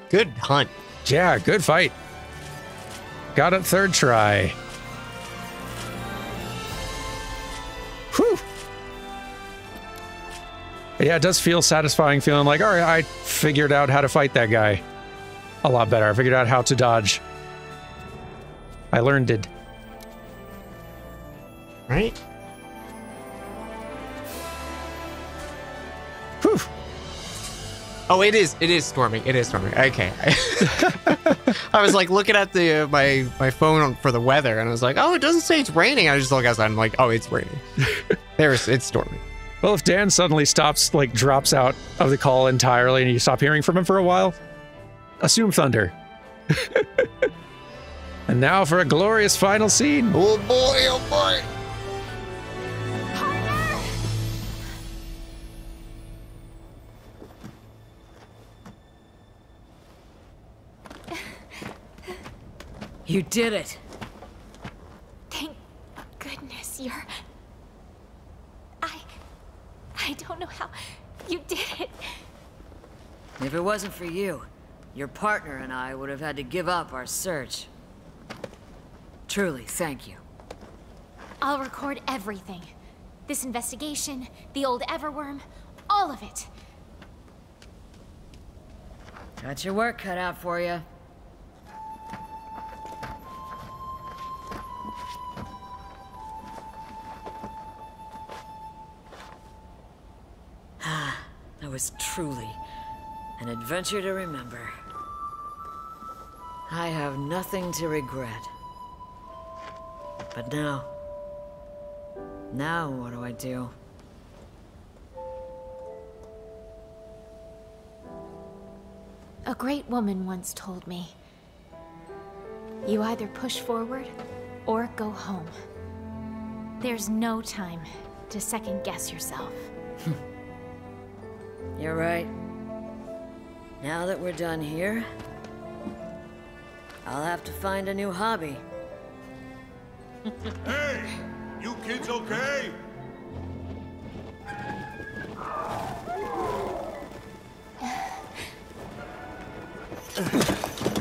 Good hunt. Yeah, good fight. Got it third try. Whew. Yeah, it does feel satisfying feeling like, all right, I figured out how to fight that guy a lot better. I figured out how to dodge. I learned it. Right? Whew. Oh, it is storming. It is storming. Okay. I was like looking at the my phone for the weather, and I was like, oh, it doesn't say it's raining. I just look outside and I'm like, oh, it's raining. It's storming. Well, if Dan suddenly stops, like, drops out of the call entirely and you stop hearing from him for a while, assume thunder. And now for a glorious final scene. Oh, boy, oh, boy. You did it. Thank goodness you're... I don't know how you did it. If it wasn't for you, your partner and I would have had to give up our search. Truly, thank you. I'll record everything. This investigation, the old Everwyrm, all of it. Got your work cut out for you. That was truly an adventure to remember. I have nothing to regret. But now what do I do? great woman once told me, you either push forward or go home. There's no time to second guess yourself. You're right. Now that we're done here, I'll have to find a new hobby. Hey! You kids okay?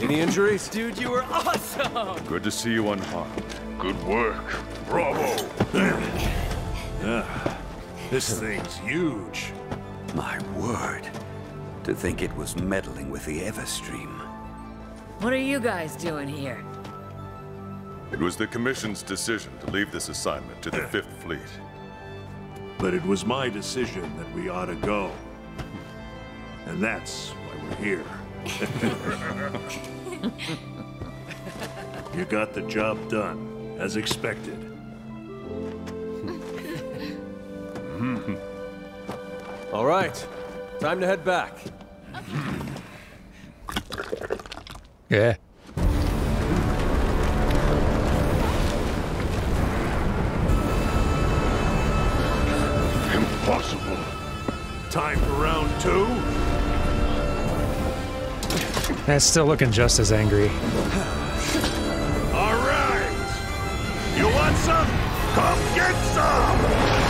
Any injuries? Dude, you were awesome! Good to see you unharmed. Good work. Bravo! This thing's huge. My word. To think it was meddling with the Everstream. What are you guys doing here? It was the Commission's decision to leave this assignment to the Fifth Fleet. But it was my decision that we ought to go. And that's why we're here. You got the job done, as expected. All right, time to head back. Okay. Yeah. Impossible. Time for round two? That's still looking just as angry. All right! You want some? Come get some!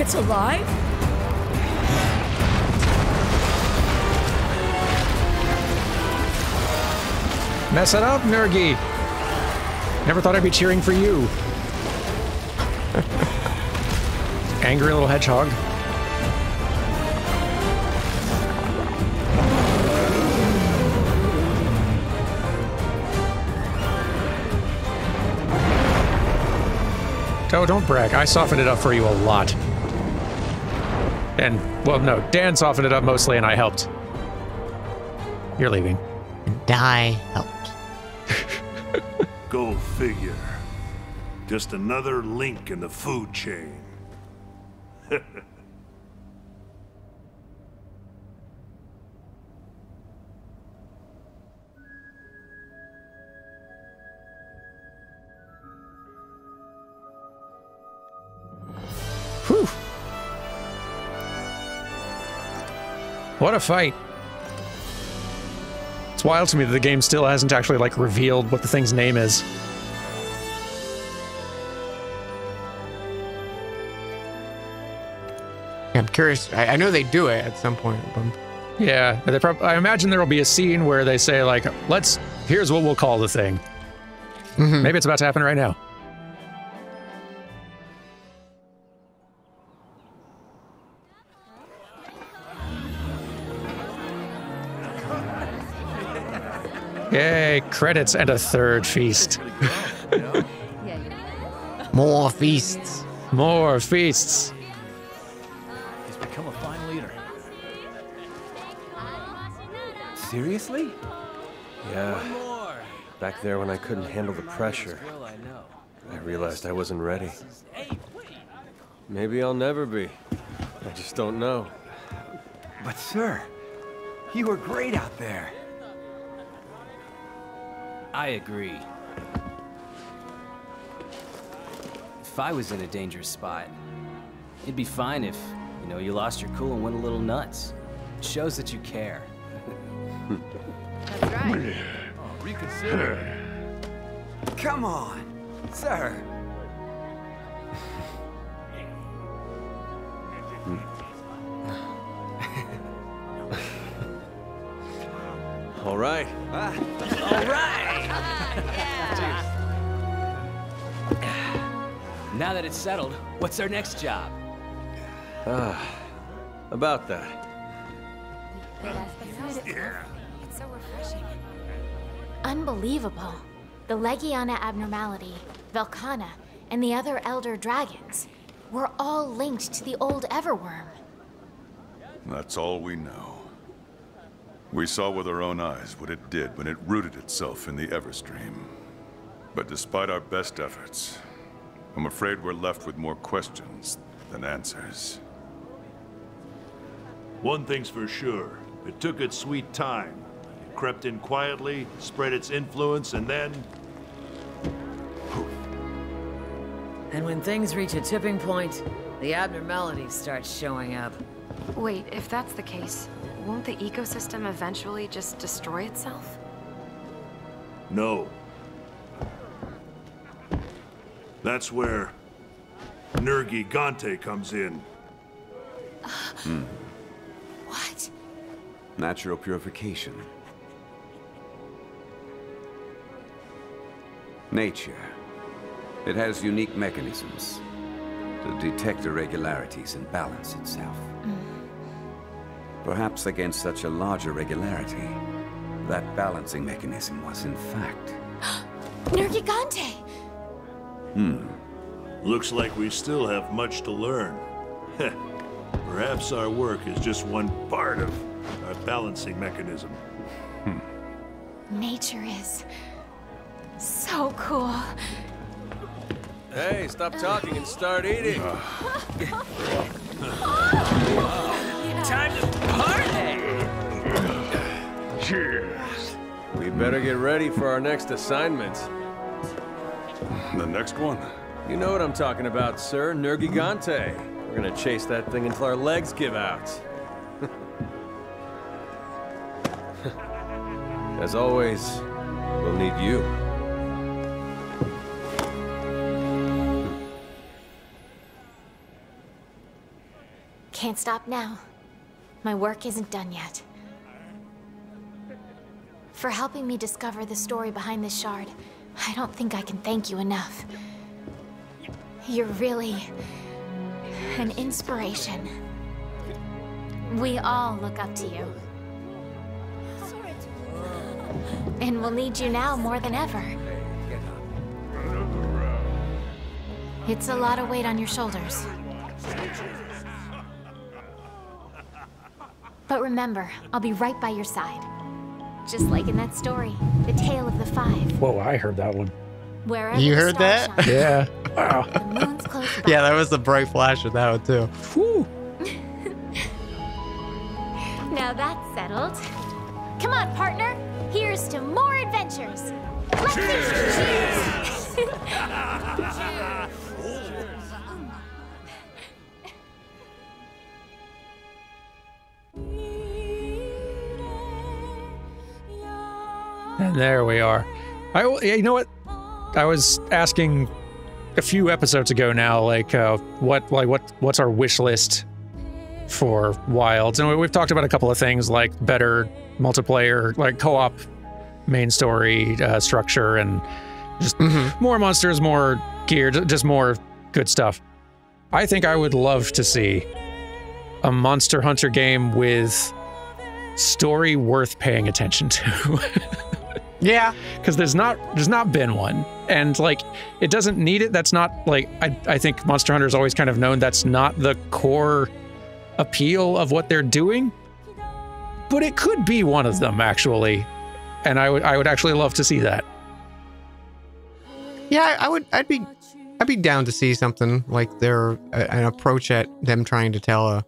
It's alive? Mess it up, Nergi! Never thought I'd be cheering for you. Angry little hedgehog. Oh, don't brag. I softened it up for you a lot. And, well, no, Dan softened it up mostly, and I helped. You're leaving. And I helped. Go figure. Just another link in the food chain. Whew. What a fight. It's wild to me that the game still hasn't actually, like, revealed what the thing's name is. I'm curious. I know they do it at some point. But... yeah, they I imagine there will be a scene where they say, like, let's... here's what we'll call the thing. Mm-hmm. Maybe it's about to happen right now. Yay, credits and a third feast. More feasts. More feasts. He's become a fine leader. Seriously? Yeah. Back there when I couldn't handle the pressure, I realized I wasn't ready. Maybe I'll never be. I just don't know. But sir, you were great out there. I agree. If I was in a dangerous spot, it'd be fine if, you know, you lost your cool and went a little nuts. It shows that you care. That's right. Oh, reconsider. Come on, sir. All right. All right. Now that it's settled, what's our next job? About that. Yeah. It's so refreshing. Unbelievable. The Legiana abnormality, Velkana, and the other elder dragons were all linked to the old Everwyrm. That's all we know. We saw with our own eyes what it did when it rooted itself in the Everstream. But despite our best efforts, I'm afraid we're left with more questions than answers. One thing's for sure, it took its sweet time. It crept in quietly, spread its influence, and then... poof. And when things reach a tipping point, the abnormalities start showing up. Wait, if that's the case, won't the ecosystem eventually just destroy itself? No. That's where Nergigante comes in. What? Natural purification. Nature. It has unique mechanisms to detect irregularities and balance itself. Perhaps against such a large irregularity, that balancing mechanism was in fact... Nergigante! Looks like we still have much to learn. Perhaps our work is just one part of our balancing mechanism. Nature is... so cool. Hey, stop talking and start eating. Time to party! Cheers. We better get ready for our next assignment. The next one? You know what I'm talking about, sir. Nergigante. We're gonna chase that thing until our legs give out. As always, we'll need you. Can't stop now. My work isn't done yet. For helping me discover the story behind this shard, I don't think I can thank you enough. You're really... an inspiration. We all look up to you. And we'll need you now more than ever. It's a lot of weight on your shoulders. But remember, I'll be right by your side. Just like in that story, The Tale of the Five. Whoa, I heard that one. Wherever you heard that? Shines, yeah. Wow. The moon's close by. Yeah, that was the bright flash of that one, too. Whew. Now that's settled. Come on, partner. Here's to more adventures. Let's cheers! Cheers! Cheers! And there we are. You know what? I was asking a few episodes ago now, like, what's our wish list for Wilds? And we've talked about a couple of things, like better multiplayer, like co-op main story structure, and just more monsters, more gear, just more good stuff. I think I would love to see a Monster Hunter game with story worth paying attention to. Yeah, because there's not been one, and like it doesn't need it. That's not like I think Monster Hunter's always kind of known that's not the core appeal of what they're doing, but it could be one of them actually, and I would actually love to see that. Yeah, I'd be down to see something like an approach at them trying to tell a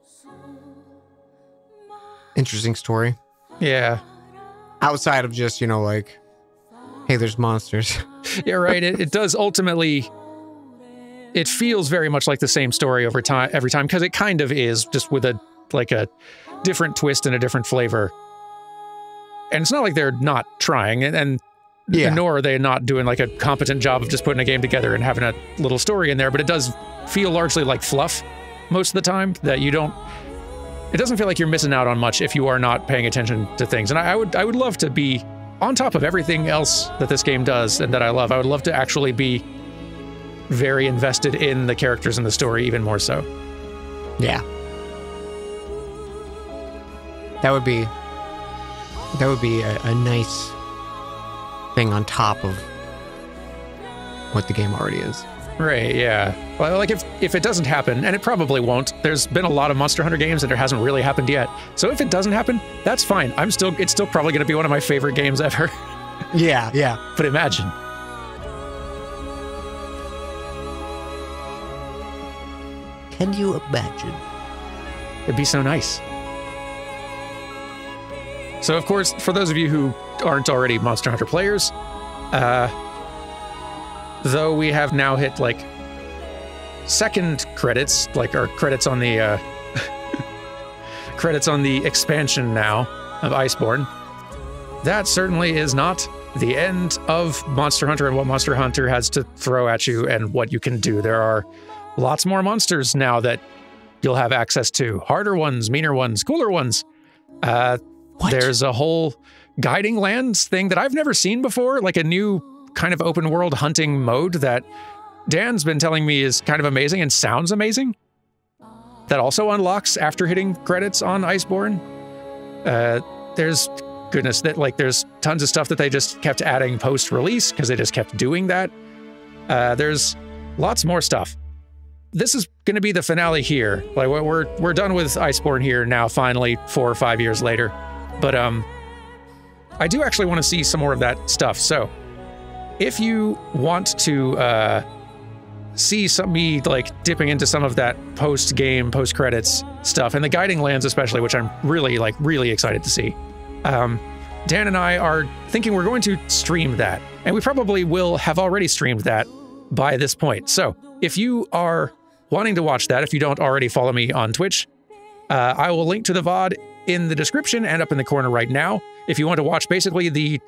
interesting story. Yeah. Outside of just, you know, like, hey, there's monsters. Yeah, right. It does ultimately, it feels very much like the same story over time, every time, because it kind of is, just with a different twist and a different flavor. And it's not like they're not trying, and yeah. Nor are they not doing like a competent job of just putting a game together and having a little story in there, but it does feel largely like fluff most of the time, that you don't... It doesn't feel like you're missing out on much if you are not paying attention to things. And I would love to be on top of everything else that this game does and that I love. I would love to actually be very invested in the characters and the story even more so. Yeah. That would be a nice thing on top of what the game already is. Right, yeah. Well, like if it doesn't happen, and it probably won't, there's been a lot of Monster Hunter games that it hasn't really happened yet. So if it doesn't happen, that's fine. It's still probably going to be one of my favorite games ever. Yeah, yeah. But imagine. Can you imagine? It'd be so nice. So, of course, for those of you who aren't already Monster Hunter players, though we have now hit, like, second credits, like our credits on the, credits on the expansion now of Iceborne, that certainly is not the end of Monster Hunter and what Monster Hunter has to throw at you and what you can do. There are lots more monsters now that you'll have access to. Harder ones, meaner ones, cooler ones. There's a whole Guiding Lands thing that I've never seen before, like a new kind of open world hunting mode that Dan's been telling me is kind of amazing and sounds amazing. That also unlocks after hitting credits on Iceborne. There's... goodness, that like there's tons of stuff that they just kept adding post-release because they just kept doing that. There's lots more stuff. This is going to be the finale here. Like we're done with Iceborne here now, finally, 4 or 5 years later. But I do actually want to see some more of that stuff. So if you want to see me like dipping into some of that post-game, post-credits stuff, and the Guiding Lands especially, which I'm really really excited to see. Dan and I are thinking we're going to stream that, and we probably will have already streamed that by this point. So if you are wanting to watch that, if you don't already follow me on Twitch, I will link to the VOD in the description and up in the corner right now. If you want to watch basically the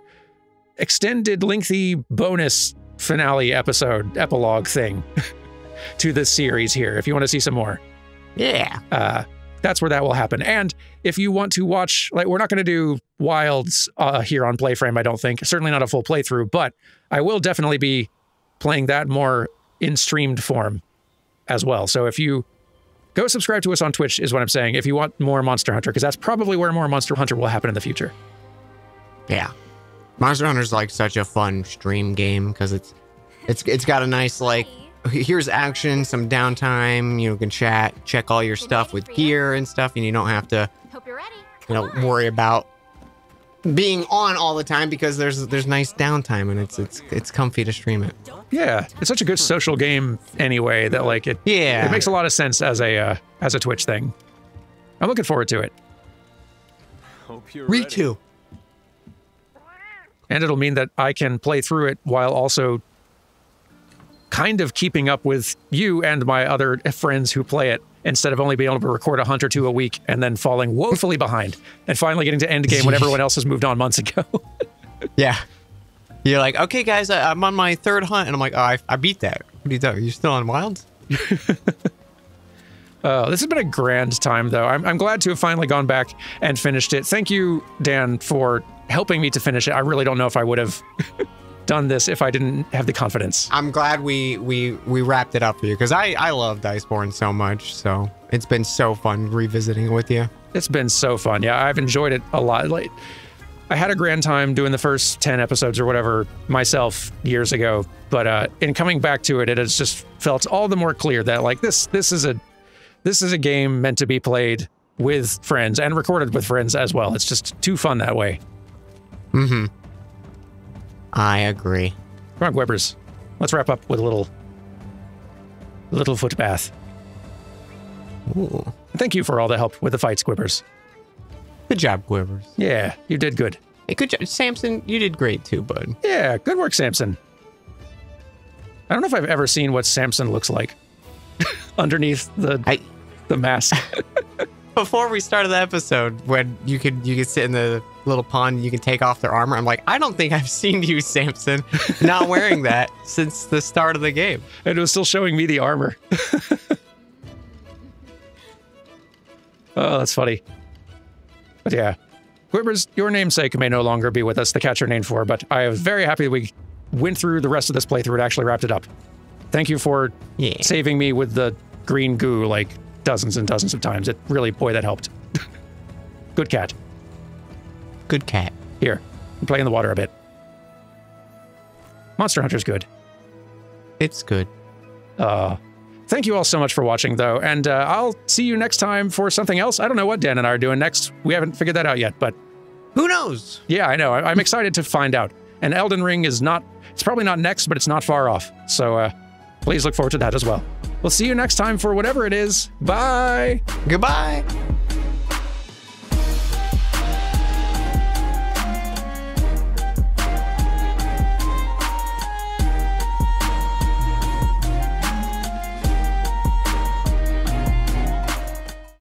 extended, lengthy bonus finale episode, epilogue thing to this series here, if you want to see some more. Yeah. That's where that will happen. And if you want to watch, like, we're not going to do Wilds here on Playframe, I don't think. Certainly not a full playthrough, but I will definitely be playing that more in streamed form as well. So if you go subscribe to us on Twitch is what I'm saying, if you want more Monster Hunter, because that's probably where more Monster Hunter will happen in the future. Yeah. Monster Hunter's like such a fun stream game because it's got a nice, like, here's action, some downtime, you can chat, check all your stuff with gear and stuff, and you don't have to worry about being on all the time because there's nice downtime, and it's comfy to stream it. Yeah, it's such a good social game anyway that like it it makes a lot of sense as a Twitch thing. I'm looking forward to it. Hope you're ready. Me too. And it'll mean that I can play through it while also kind of keeping up with you and my other friends who play it, instead of only being able to record a hunt or two a week and then falling woefully behind and finally getting to end game when everyone else has moved on months ago. Yeah. You're like, okay, guys, I'm on my third hunt. And I'm like, oh, I beat that. What are you doing? You're still on Wilds? This has been a grand time, though. I'm glad to have finally gone back and finished it. Thank you, Dan, for helping me to finish it. I really don't know if I would have... done this if I didn't have the confidence. I'm glad we wrapped it up for you, because I loved Iceborne so much, so it's been so fun revisiting it with you. It's been so fun. Yeah, I've enjoyed it a lot. Like, I had a grand time doing the first 10 episodes or whatever myself years ago, but in coming back to it, it has just felt all the more clear that like this is a game meant to be played with friends and recorded with friends as well. It's just too fun that way. Mm-hmm. I agree. Come on, Webbers. Let's wrap up with a little foot bath. Ooh. Thank you for all the help with the fights, Quibbers. Good job, Quibbers. Yeah, you did good. Hey, good job. Samson, you did great too, bud. Yeah, good work, Samson. I don't know if I've ever seen what Samson looks like underneath the mask. Before we started the episode, when you could sit in the little pond and you can take off their armor, I'm like, I don't think I've seen you, Samson, not wearing that since the start of the game. And it was still showing me the armor. Oh, that's funny. But yeah. Quibbers, your namesake may no longer be with us, the catcher named for, but I was very happy we went through the rest of this playthrough and actually wrapped it up. Thank you for saving me with the green goo like dozens and dozens of times. It really, boy, that helped. Good cat. Good cat. Here, play in the water a bit. Monster Hunter's good. It's good. Thank you all so much for watching, though, and I'll see you next time for something else. I don't know what Dan and I are doing next. We haven't figured that out yet, but... who knows? Yeah, I know. I'm excited to find out. And Elden Ring is not... it's probably not next, but it's not far off. So please look forward to that as well. We'll see you next time for whatever it is. Bye! Goodbye!